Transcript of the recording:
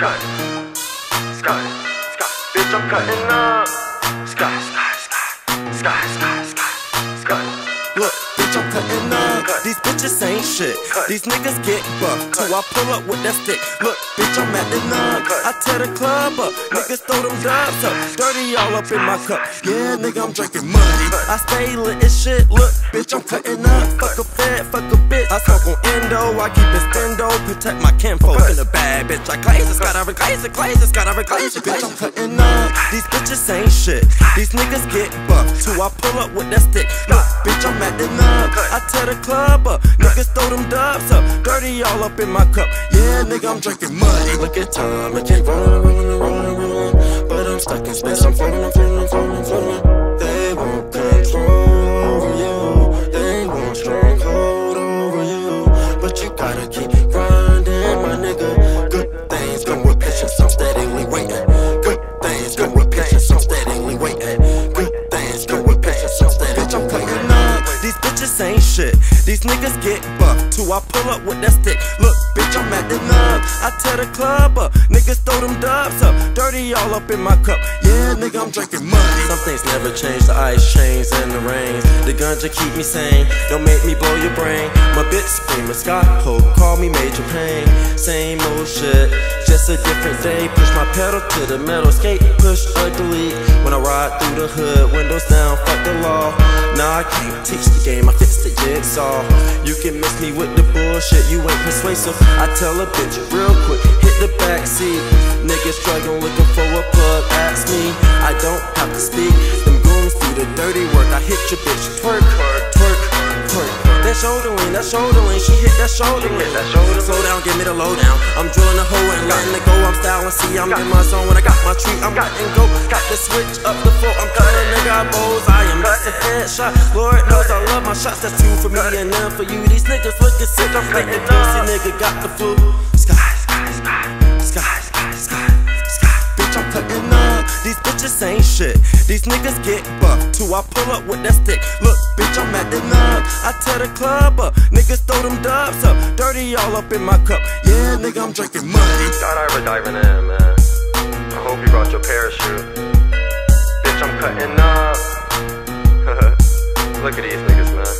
Sky, sky, sky. Bitch, I'm cutting up. Sky, sky, sky. Sky, sky, sky. Sky. Look, bitch, I'm cutting up. Cut. These bitches ain't shit. Cut. These niggas get buffed till I pull up with that stick. Look, bitch, I'm at the nub. I tear the club up. Cut. Niggas throw them dubs up. Dirty all up in my cup. Yeah, nigga, I'm drinking money. I stay lit as shit. Look, bitch, I'm cutting up. Fuck a fed, fuck a bitch. I talk on endo, I keep it stendo. Protect my kinfolk. In a bad bitch, I glaze it, gotta reclaze it, glaze it, gotta reclaze it. Bitch, I'm cutting up. These bitches ain't shit. These niggas get buffed till I pull up with that stick. Look, bitch, I'm at the nub. I tear the club up. Niggas throw them dubs up. Dirty all up in my cup. Yeah, nigga, I'm drinking money. Look at time, I can't run, run, run, run. But I'm stuck in space, I'm falling, I'm falling, I'm falling, I'm falling. Ain't shit. These niggas get buffed till I pull up with that stick. Look, bitch, I'm at the nub. I tear the club up. Niggas throw them dubs up. Dirty all up in my cup. Yeah, nigga, I'm drinking money. Some things never change. The ice chains and the rains. The guns that keep me sane. Don't make me blow your brain. My bitch screaming Scott Hope. Call me Major Pain. Same old shit, just a different day. Push my pedal to the metal. Skate, push, ugly. When I ride through the hood, windows down, fuck the law. Nah, I can't teach the game, I fix the jigsaw. You can miss me with the bullshit, you ain't persuasive. I tell a bitch real quick, hit the backseat. Niggas struggling looking for a plug, ask me. I don't have to speak, them goons do the dirty work. I hit your bitch, twerk, twerk, twerk. That shoulder lean, she hit that shoulder lean. Slow down, give me the lowdown. I'm drilling a hole and letting it go. I'm styling, see, I'm in my zone. When I got my treat, I'm letting go. Got the switch up the floor, I'm cutting nigga bows. I am missing headshot. Lord knows I love my shots. That's two for me and none for you. These niggas looking sick. I'm making pussy, nigga got the flu. Sky, sky, sky, sky, sky, sky, sky. Bitch, I'm cutting up. These bitches ain't shit. These niggas get buffed till I pull up with that stick. Look, bitch, I'm at the nub. I tear the club up. Niggas throw them dubs up. Dirty all up in my cup. Yeah, nigga, I'm drinking money. God, I was diving in, man. I hope you brought your parachute. Bitch, I'm cutting up. Look at these niggas, man.